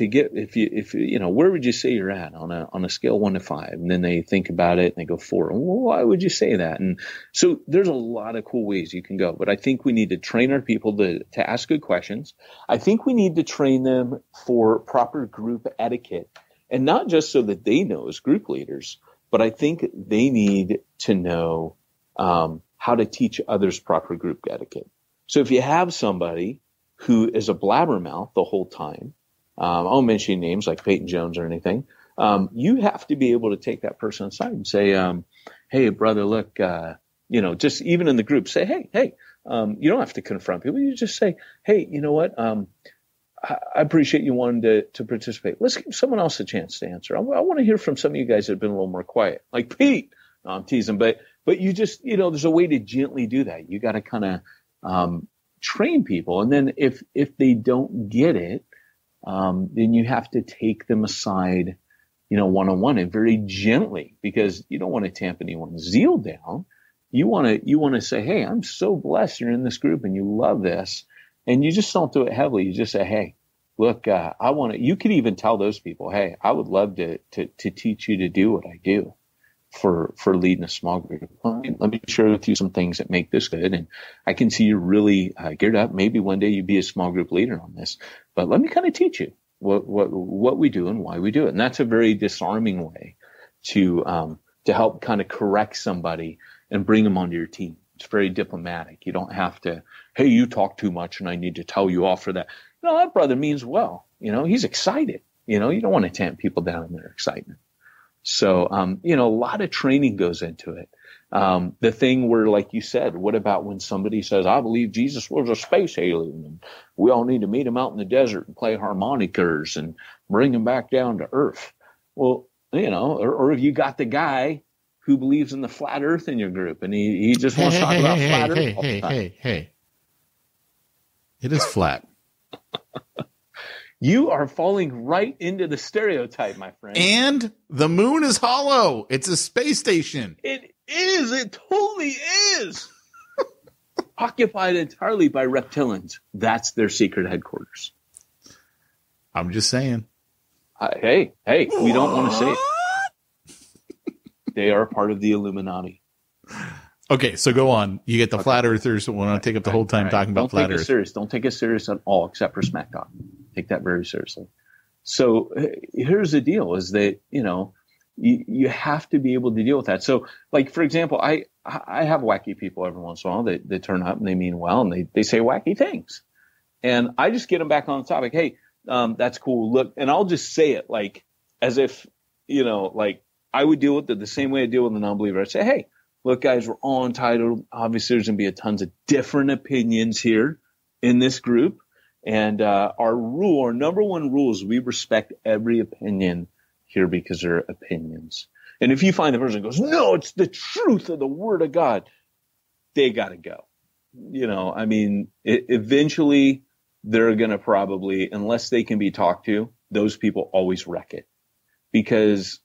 get, if where would you say you're at on a scale 1 to 5? And then they think about it and they go 4. Well, why would you say that? And so there's a lot of cool ways you can go, but I think we need to train our people to ask good questions. I think we need to train them for proper group etiquette, and not just so that they know as group leaders, but I think they need to know how to teach others proper group etiquette. So if you have somebody who is a blabbermouth the whole time, I won't mention names like Peyton Jones or anything, you have to be able to take that person aside and say, hey, brother, look, just even in the group, say, hey, you don't have to confront people. You just say, hey, you know what? I appreciate you wanting to participate. Let's give someone else a chance to answer. I want to hear from some of you guys that have been a little more quiet. Like Pete, no, I'm teasing, but you just, there's a way to gently do that. You got to kind of train people. And then if they don't get it, then you have to take them aside, one-on-one and very gently, because you don't want to tamp anyone's zeal down. You want to say, hey, I'm so blessed you're in this group and you love this. And you just don't do it heavily. You just say, hey, look, you could even tell those people, hey, I would love to teach you to do what I do for leading a small group. Let me share with you some things that make this good. And I can see you're really geared up. Maybe one day you'd be a small group leader on this, but let me kind of teach you what we do and why we do it. And that's a very disarming way to help kind of correct somebody and bring them onto your team. It's very diplomatic. You don't have to, hey, you talk too much and I need to tell you off for that. No, that brother means well. He's excited. You don't want to tamp people down in their excitement. So, a lot of training goes into it. The thing where, like you said, what about when somebody says, I believe Jesus was a space alien and we all need to meet him out in the desert and play harmonicas and bring him back down to earth? Well, or if you got the guy who believes in the flat earth in your group and he just wants to talk about flat earth all the time. Hey. It is flat. You are falling right into the stereotype, my friend. And the moon is hollow. It's a space station. It is. It totally is. Occupied entirely by reptilians. That's their secret headquarters. I'm just saying. Hey, we don't want to say it. They are part of the Illuminati. Okay, so go on. You get the flat earthers. We want to take up the whole time talking about flat earth. Don't take it serious at all, except for SmackDown. Take that very seriously. So here's the deal: is that you have to be able to deal with that. So, like for example, I have wacky people every once in a while they turn up and they mean well and they say wacky things, and I just get them back on the topic. Hey, that's cool. Look, and I'll just say it like as if like I would deal with it the same way I deal with a non-believer. I'd say, hey, look, guys, we're all entitled. Obviously, there's going to be a tons of different opinions here in this group. And our number one rule is we respect every opinion here because they're opinions. And if you find the person goes, no, it's the truth of the word of God, they got to go. Eventually they're going to probably, unless they can be talked to, those people always wreck it. Because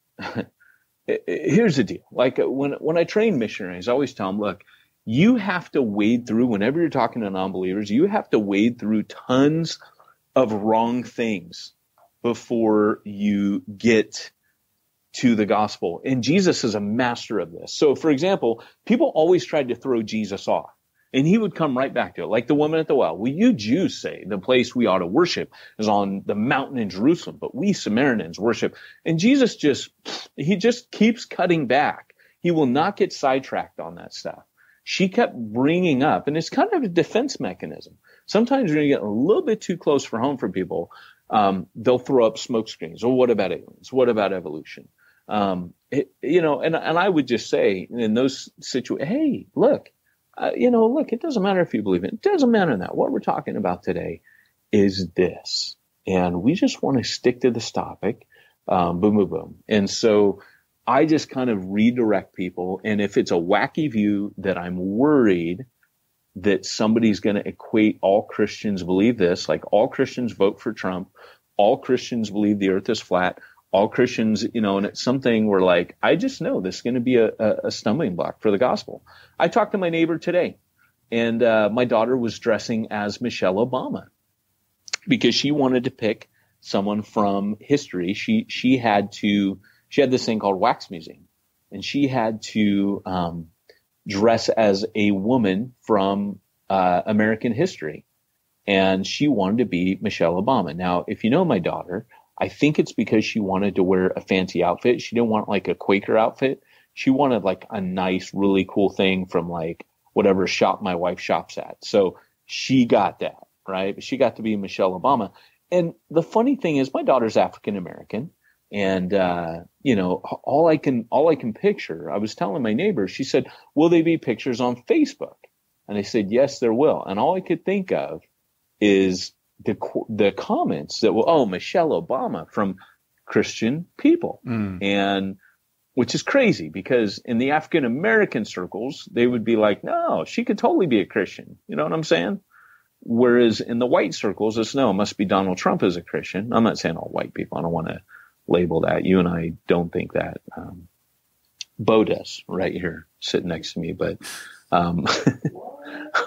here's the deal. Like when I train missionaries, I always tell them, look, you have to wade through, whenever you're talking to non-believers, you have to wade through tons of wrong things before you get to the gospel. And Jesus is a master of this. So, for example, people always tried to throw Jesus off, and he would come right back to it. Like the woman at the well. Well, you Jews say the place we ought to worship is on the mountain in Jerusalem, but we Samaritans worship. And Jesus just keeps cutting back. He will not get sidetracked on that stuff. She kept bringing up, and it's kind of a defense mechanism. Sometimes when you get a little bit too close for home for people, they'll throw up smoke screens. Well, what about aliens? What about evolution? And I would just say in those situations, hey, look, it doesn't matter if you believe it. It doesn't matter that. What we're talking about today is this, and we just want to stick to this topic. Boom, boom, boom. And so I just kind of redirect people. And if it's a wacky view that I'm worried that somebody's going to equate all Christians believe this, like all Christians vote for Trump, all Christians believe the earth is flat, all Christians, and it's something where like, I just know this is going to be a stumbling block for the gospel. I talked to my neighbor today, and my daughter was dressing as Michelle Obama because she wanted to pick someone from history. She had this thing called Wax Museum, and she had to dress as a woman from American history, and she wanted to be Michelle Obama. Now, if you know my daughter, I think it's because she wanted to wear a fancy outfit. She didn't want like a Quaker outfit. She wanted like a nice, really cool thing from like whatever shop my wife shops at. So she got that, right? She got to be Michelle Obama. And the funny thing is my daughter's African American. And, all I can picture, I was telling my neighbor, she said, will they be pictures on Facebook? And I said, yes, there will. And all I could think of is the comments that were, oh, Michelle Obama, from Christian people. Mm. And which is crazy because in the African American circles, they would be like, no, she could totally be a Christian. You know what I'm saying? Whereas in the white circles, it's no, it must be Donald Trump as a Christian. I'm not saying all white people. I don't want to label that. You and I don't think that. Beau does right here sitting next to me, but I'm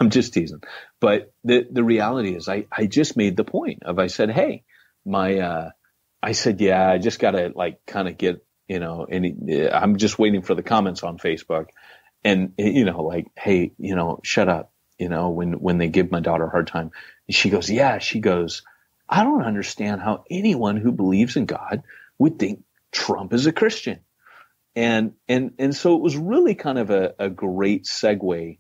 just teasing. But the reality is I just made the point of, I said, hey, I just got to like kind of get, I'm just waiting for the comments on Facebook and, hey, shut up, when they give my daughter a hard time. And she goes, I don't understand how anyone who believes in God would think Trump is a Christian. And so it was really kind of a great segue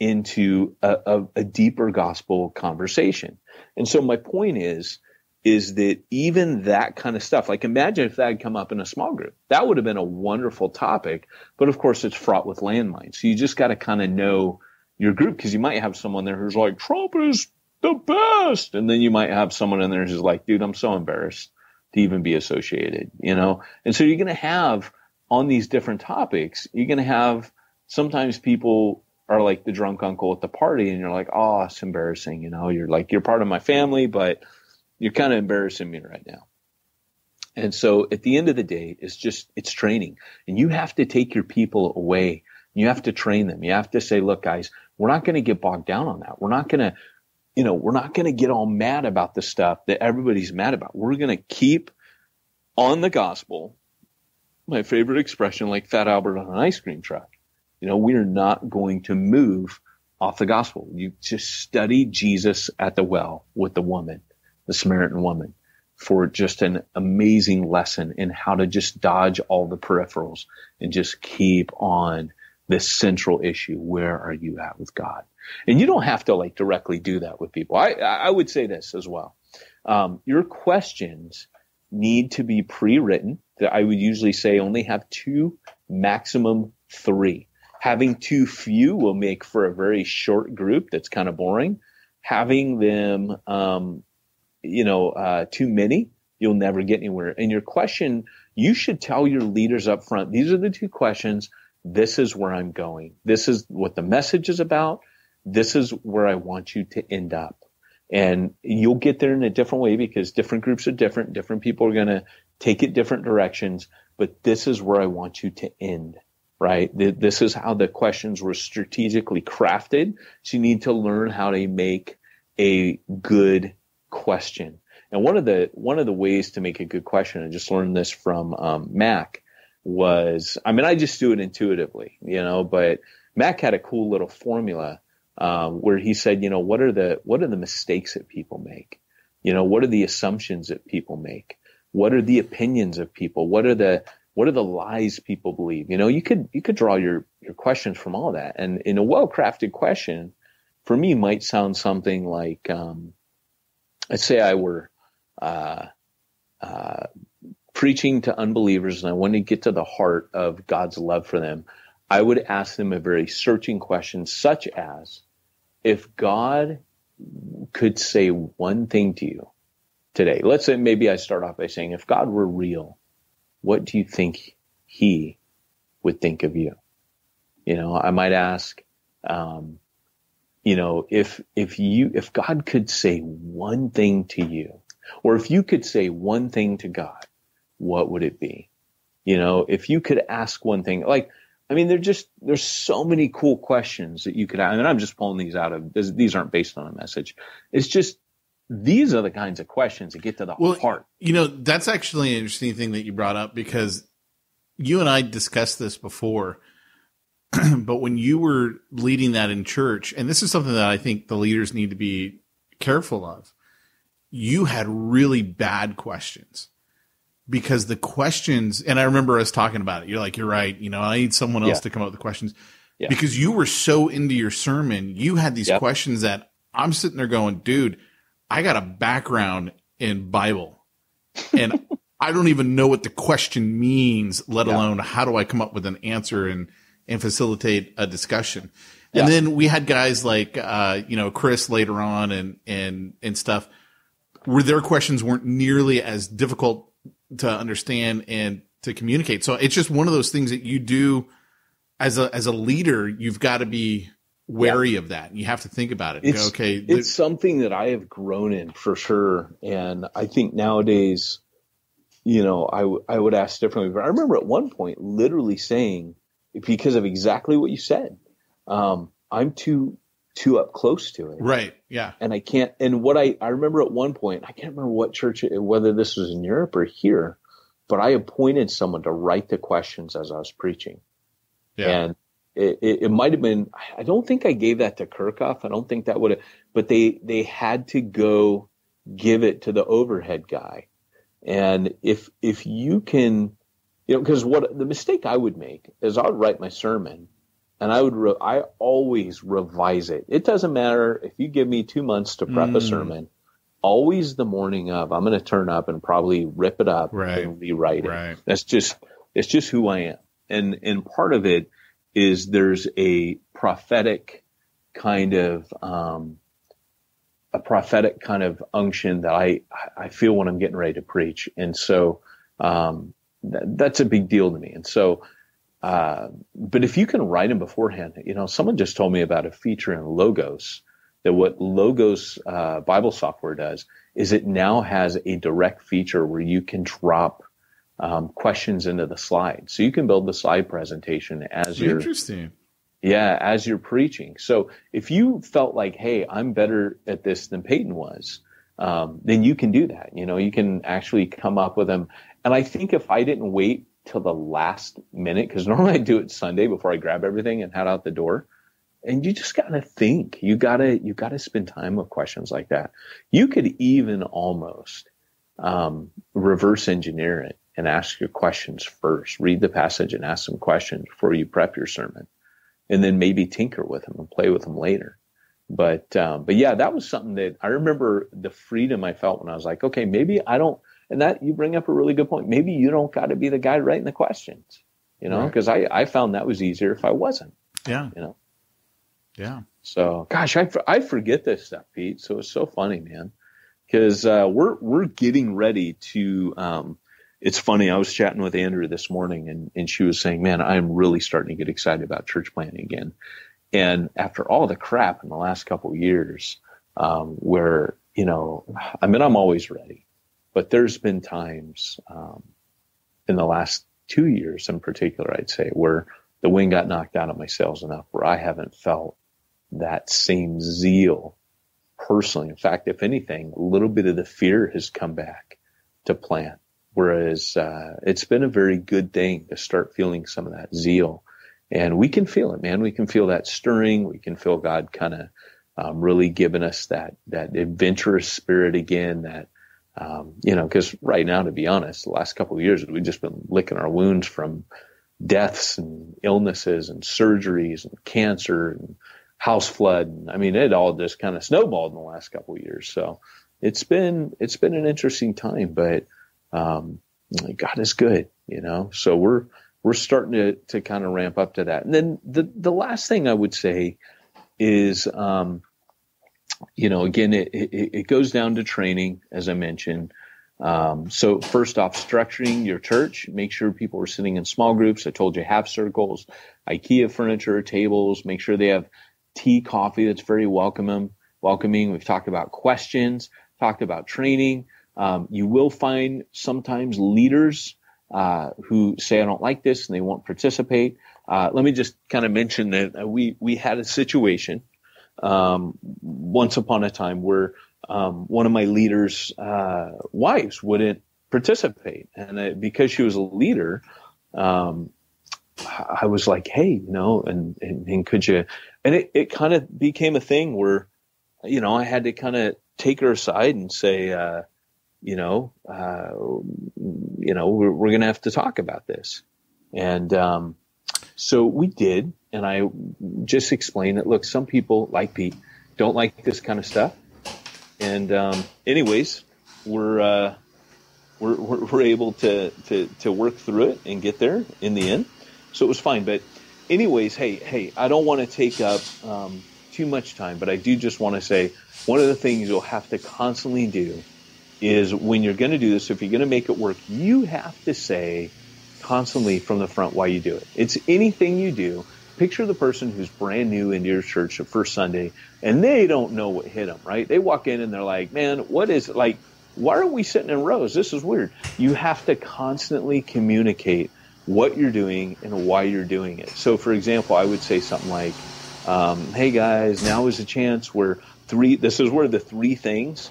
into a deeper gospel conversation. And so my point is that even that kind of stuff, like imagine if that had come up in a small group, that would have been a wonderful topic. But of course, it's fraught with landmines. So you just got to kind of know your group, because you might have someone there who's like, Trump is the best. And then you might have someone in there who's like, dude, I'm so embarrassed to even be associated, And so you're going to have on these different topics, you're going to have sometimes people are like the drunk uncle at the party and you're like, oh, it's embarrassing. You're like, you're part of my family, but you're kind of embarrassing me right now. And so at the end of the day, it's training, and you have to take your people away. You have to train them. You have to say, look, guys, we're not going to get bogged down on that. We're not going to get all mad about the stuff that everybody's mad about. We're going to keep on the gospel. my favorite expression, like Fat Albert on an ice cream truck. You know, we are not going to move off the gospel. You just study Jesus at the well with the woman, the Samaritan woman, for just an amazing lesson in how to just dodge all the peripherals and just keep on this central issue. Where are you at with God? And you don't have to like directly do that with people. I would say this as well. Your questions need to be pre-written. I would usually say only have two, maximum three. Having too few will make for a very short group that's kind of boring. Having them, too many, you'll never get anywhere. And your question, you should tell your leaders up front, these are the two questions. This is where I'm going. This is what the message is about. This is where I want you to end up. And you'll get there in a different way because different groups are different. Different people are going to take it different directions. But this is where I want you to end. Right? This is how the questions were strategically crafted. So you need to learn how to make a good question. And one of the ways to make a good question, I just learned this from Mac, was, I mean, I just do it intuitively, you know, but Mac had a cool little formula where he said, you know, what are the mistakes that people make? You know, what are the assumptions that people make? What are the opinions of people? What are the lies people believe? You know, you could draw your questions from all that. And in a well-crafted question, for me, might sound something like, let's say I were preaching to unbelievers and I wanted to get to the heart of God's love for them. I would ask them a very searching question, such as, if God could say one thing to you today, let's say maybe I start off by saying, if God were real, what do you think he would think of you? You know, I might ask, you know, if God could say one thing to you, or if you could say one thing to God, what would it be? You know, if you could ask one thing, like, I mean, there's so many cool questions that you could ask. I mean, I'm just pulling these out of, these aren't based on a message. It's just, these are the kinds of questions that get to the heart. You know, that's actually an interesting thing that you brought up because you and I discussed this before, but when you were leading that in church, and this is something that I think the leaders need to be careful of, you had really bad questions because the questions, and I remember us talking about it, you're like, you're right, you know, I need someone else to come up with the questions because you were so into your sermon. You had these questions that I'm sitting there going, dude, I got a background in Bible and I don't even know what the question means, let alone how do I come up with an answer and facilitate a discussion. Yeah. And then we had guys like, Chris later on and stuff where their questions weren't nearly as difficult to understand and to communicate. So it's just one of those things that you do as a leader, you've got to be wary of that. You have to think about it. It's, okay, it's something that I have grown in for sure. And I think nowadays, you know, I would ask differently, but I remember at one point literally saying, because of exactly what you said, I'm too up close to it. Right. Yeah. And I can't, and what I remember at one point, I can't remember what church, whether this was in Europe or here, but I appointed someone to write the questions as I was preaching. Yeah. And It might have been, I don't think I gave that to Kirchhoff. I don't think that would have, but they had to go give it to the overhead guy. And if you can, you know, because what the mistake I would make is I would write my sermon and I always revise it. It doesn't matter if you give me 2 months to prep a sermon, always the morning of, I'm going to turn up and probably rip it up and rewrite it. Right. It's just who I am. And part of it is there's a prophetic kind of unction that I feel when I'm getting ready to preach. And so, that's a big deal to me. And so, but if you can write them beforehand, you know, someone just told me about a feature in Logos that what Logos, Bible software does is it now has a direct feature where you can drop questions into the slide. So you can build the slide presentation as you're as you're preaching. So if you felt like, hey, I'm better at this than Peyton was, then you can do that. You know, you can actually come up with them. And I think if I didn't wait till the last minute, because normally I do it Sunday before I grab everything and head out the door. And you just got to think. You got to spend time with questions like that. You could even almost reverse engineer it and ask your questions first. Read the passage and ask some questions before you prep your sermon, and then maybe tinker with them and play with them later. But yeah, that was something that I remember the freedom I felt when I was like, okay, maybe I don't. And that you bring up a really good point. Maybe you don't got to be the guy writing the questions, you know, because right. I found that was easier if I wasn't. Yeah. You know? Yeah. So, gosh, I forget this stuff, Pete. So it's so funny, man, because we're getting ready to. It's funny. I was chatting with Andrew this morning, and she was saying, man, I'm really starting to get excited about church planting again. And after all the crap in the last couple of years where, you know, I mean, I'm always ready. But there's been times in the last 2 years in particular, I'd say, where the wind got knocked out of my sails enough where I haven't felt that same zeal personally. In fact, if anything, a little bit of the fear has come back to plant, whereas it's been a very good thing to start feeling some of that zeal. And we can feel it, man. We can feel that stirring. We can feel God kind of really giving us that adventurous spirit again, that, you know, because right now, to be honest, the last couple of years, we've just been licking our wounds from deaths and illnesses and surgeries and cancer and house flood. And, I mean, it all just kind of snowballed in the last couple of years. So it's been an interesting time, but God is good, you know. So we're starting to kind of ramp up to that. And then the last thing I would say is, you know, again, it goes down to training, as I mentioned. So first off, structuring your church, make sure people are sitting in small groups. I told you, half circles, IKEA furniture, tables, make sure they have tea, coffee. That's very welcoming. We've talked about questions, talked about training. You will find sometimes leaders who say, I don't like this, and they won't participate. Let me just kind of mention that we had a situation once upon a time where one of my leaders' wives wouldn't participate. And because she was a leader, I was like, hey, you know, and could you? And it kind of became a thing where, you know, I had to kind of take her aside and say, you know, we're going to have to talk about this. And, so we did. And I just explained that, look, some people like Pete don't like this kind of stuff. And, anyways, we're able to work through it and get there in the end. So it was fine. But anyways, hey, I don't want to take up, too much time, but I do just want to say one of the things you'll have to constantly do is when you're going to do this, if you're going to make it work, you have to say constantly from the front why you do it. It's anything you do. Picture the person who's brand new into your church the first Sunday, and they don't know what hit them, right? They walk in and they're like, man, what is it? Like, why are we sitting in rows? This is weird. You have to constantly communicate what you're doing and why you're doing it. So, for example, I would say something like, hey, guys, now is a chance where this is where the three things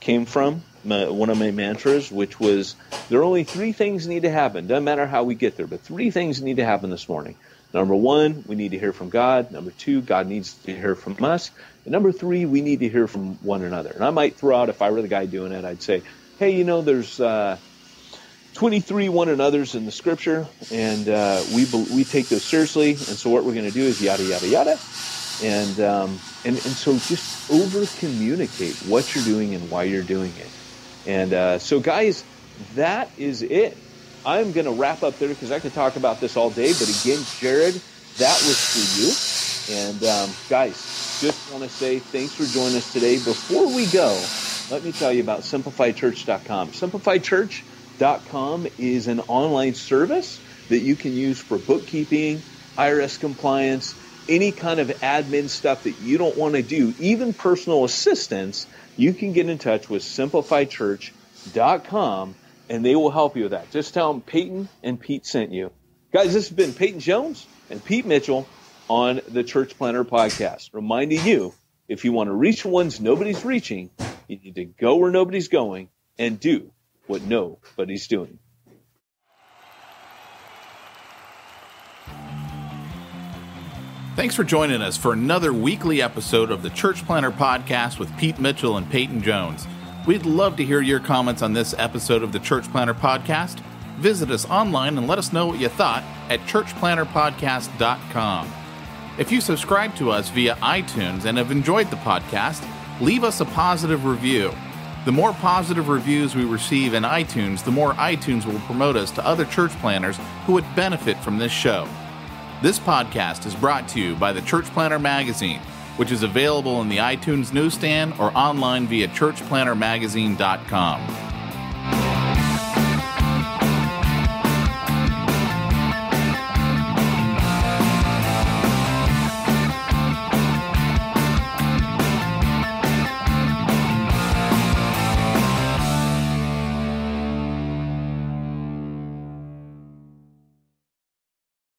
came from, one of my mantras, which was there are only three things need to happen. Doesn't matter how we get there, but three things need to happen this morning. Number one, we need to hear from God. Number two, God needs to hear from us. And number three, we need to hear from one another. And I might throw out, if I were the guy doing it, I'd say, hey, you know, there's 23 one another's in the scripture, and we take those seriously. And so what we're going to do is yada, yada, yada. And so just over communicate what you're doing and why you're doing it. And so guys, that is it. I'm going to wrap up there because I could talk about this all day. But again, Jared, that was for you. And guys, just want to say thanks for joining us today. Before we go, let me tell you about SimplifiedChurch.com. SimplifiedChurch.com is an online service that you can use for bookkeeping, IRS compliance, any kind of admin stuff that you don't want to do, even personal assistance. You can get in touch with SimplifiedChurch.com, and they will help you with that. Just tell them Peyton and Pete sent you. Guys, this has been Peyton Jones and Pete Mitchell on the Church Planter Podcast, reminding you, if you want to reach ones nobody's reaching, you need to go where nobody's going and do what nobody's doing. Thanks for joining us for another weekly episode of the Church Planter Podcast with Pete Mitchell and Peyton Jones. We'd love to hear your comments on this episode of the Church Planter Podcast. Visit us online and let us know what you thought at churchplanterpodcast.com. If you subscribe to us via iTunes and have enjoyed the podcast, leave us a positive review. The more positive reviews we receive in iTunes, the more iTunes will promote us to other church planters who would benefit from this show. This podcast is brought to you by the Church Planter Magazine, which is available in the iTunes newsstand or online via churchplantermagazine.com.